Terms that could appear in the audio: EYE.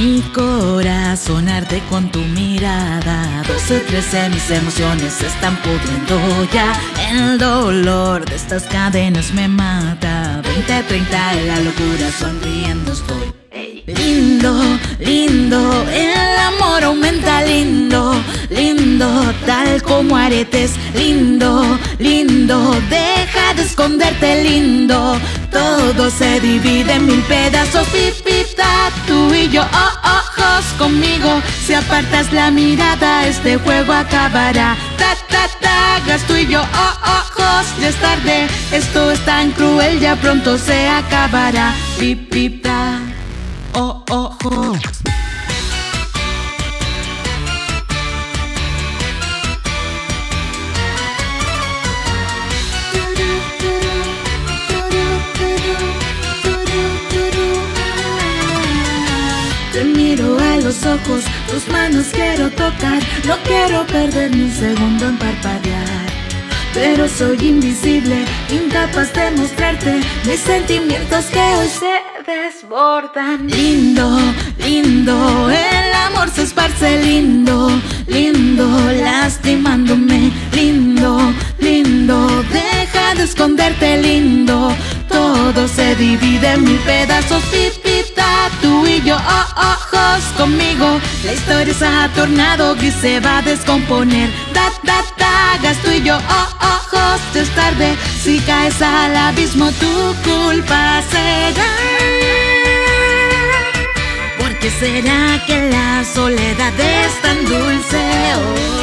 mi corazonarte con tu mirada. 12, 13 de mis emociones se están pudriendo ya. El dolor de estas cadenas me mata. 20, 30 de la locura, sonriendo estoy. Lindo, lindo, el amor aumenta. Lindo, lindo, tal como aretes. Lindo, lindo, deja de esconderte. Lindo, todo se divide en mil pedazos. Pipita, tú y yo, ojos conmigo. Si apartas la mirada, este juego acabará. Ta, ta, ta, gas, tú y yo, ojos, ya es tarde. Esto es tan cruel, ya pronto se acabará. Pipita, ojos. Te miro a los ojos, tus manos quiero tocar. No quiero perder ni un segundo en parpadear. Pero soy invisible, incapaz de mostrarte mis sentimientos que hoy se desbordan. Lindo, lindo, el amor se esparce. Lindo, lindo, lastimándome. Lindo, lindo, deja de esconderte. Lindo, todo se divide en mil pedazos. Pipita, tú y yo, ojos conmigo. La historia se ha tornado gris, se va a descomponer. Da, da, da, gas, tú y yo, ojos, ya es tarde. Si caes al abismo, tu culpa será. Porque será que la soledad es tan dulce. Oh.